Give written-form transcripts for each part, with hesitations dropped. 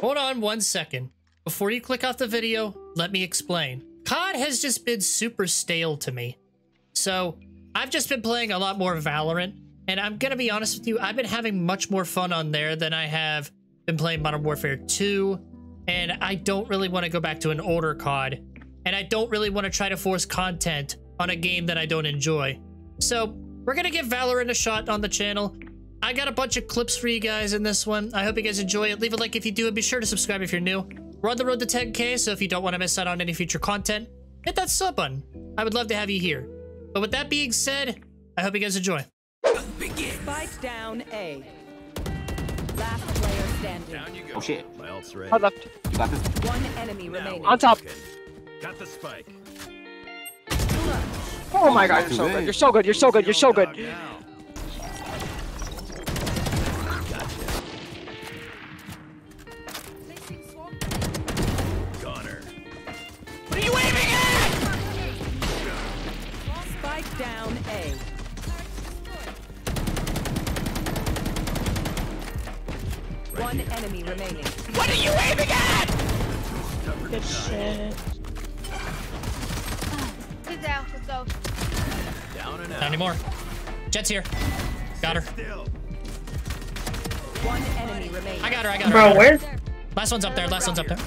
Hold on one second. Before you click off the video, let me explain. COD has just been super stale to me. So I've just been playing a lot more Valorant, and I'm gonna be honest with you, I've been having much more fun on there than I have been playing Modern Warfare 2, and I don't really want to go back to an older COD, and I don't really want to try to force content on a game that I don't enjoy. So we're gonna give Valorant a shot on the channel. I got a bunch of clips for you guys in this one. I hope you guys enjoy it. Leave a like if you do, and be sure to subscribe if you're new. We're on the road to 10K, so if you don't want to miss out on any future content, hit that sub button. I would love to have you here. But with that being said, I hope you guys enjoy. Spike down A. Last player standing. Down you go. Oh shit. My ult's ready. I left. You got this. One enemy remaining. On top. Got the spike. Oh my god, you're so good. You're so good. You're so good. You're so good. You're so good. Down A. One enemy remaining. What are you aiming at? Good shit. He's out. Let's go. Down and out. Not anymore. Jet's here. Got her. One enemy remaining. I got her. Bro, where? Last one's up there. Last one's up there.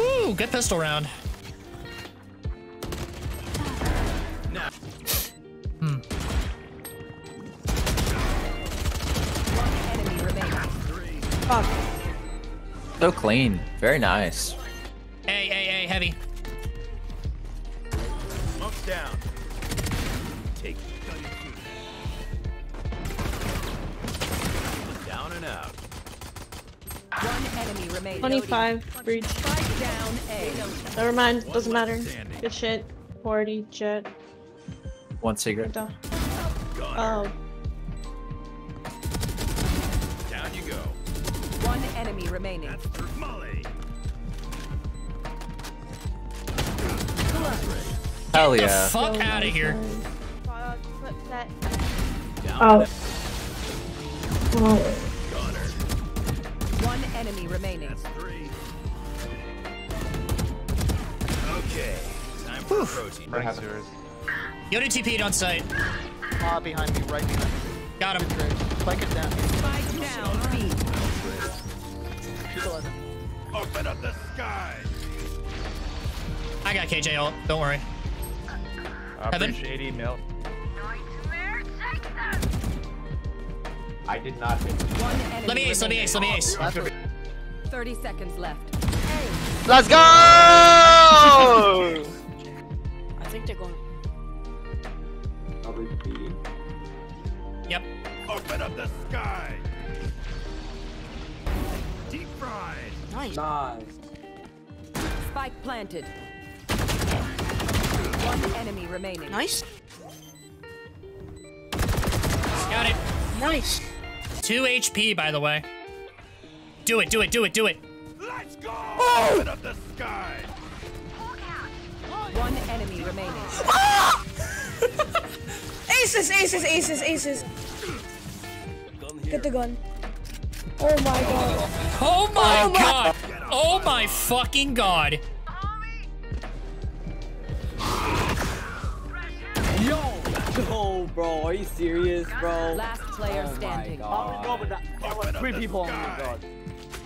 Ooh, good pistol round. So clean. Very nice. Hey, heavy. Smoke's down. Take the down and out. One enemy remaining. 25 breach. Spike down A. Never mind. Doesn't matter. Good shit. 40 jet. One cigarette. Oh. Down you go. One enemy remaining. That's for Molly. Hell yeah. Get the fuck out of here. Oh. One enemy remaining. That's three. Okay. Time for protein. Yoda TP'd on site. Behind me, right behind me. Got him. Spike it down. Spike down, B. Open up the sky. I got KJ ult. Don't worry. Heaven. I did not hit. Let me ace. 30 seconds left. Hey. Let's go! I think they're going. Yep. Open up the sky. Deep fried. Nice. Spike planted. One enemy remaining. Nice. Got it. Nice. 2 HP, by the way. Do it. Let's go. Oh. Open up the sky. One enemy remaining. Oh! Aces. Get the gun. Oh my god. Oh my god. Oh my fucking god. Yo, bro, are you serious, bro? Last player standing. Three people. Oh my god.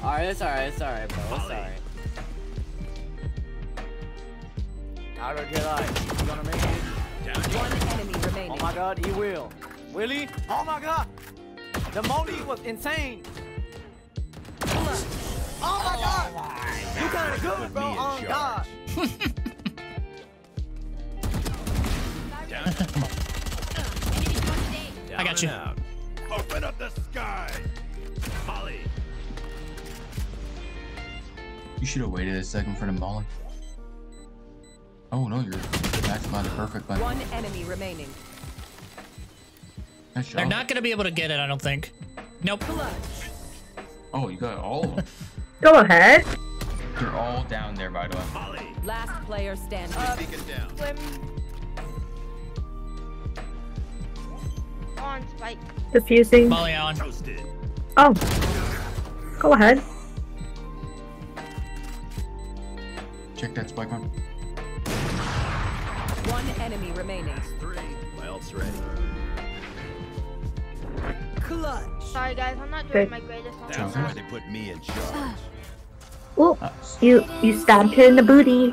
Alright, it's alright, bro. It's alright. I don't care, like, you're gonna make it. One enemy remaining. Oh my god, he will. Will he? Oh my god! The Modi was insane! Oh my god! You got it good, bro! Oh god! I got you. Open up the sky! Molly! You should have waited a second for the Molly. Oh no, you're maximized perfectly. One enemy remaining. They're not gonna be able to get it, I don't think. Nope. Oh, you got all of them. Go ahead. They're all down there, by the way. Last player standing. On spike. Diffusing. Molly on. Oh. Go ahead. Check that spike one. One enemy remaining. Three. My ult's ready. Clutch. Sorry guys, I'm not doing my greatest. That's why they put me in charge. Oh, you stabbed her in the booty.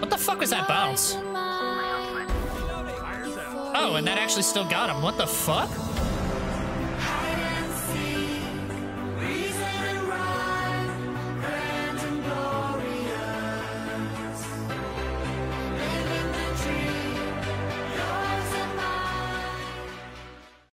What the fuck was that bounce? Oh, and that actually still got him. What the fuck?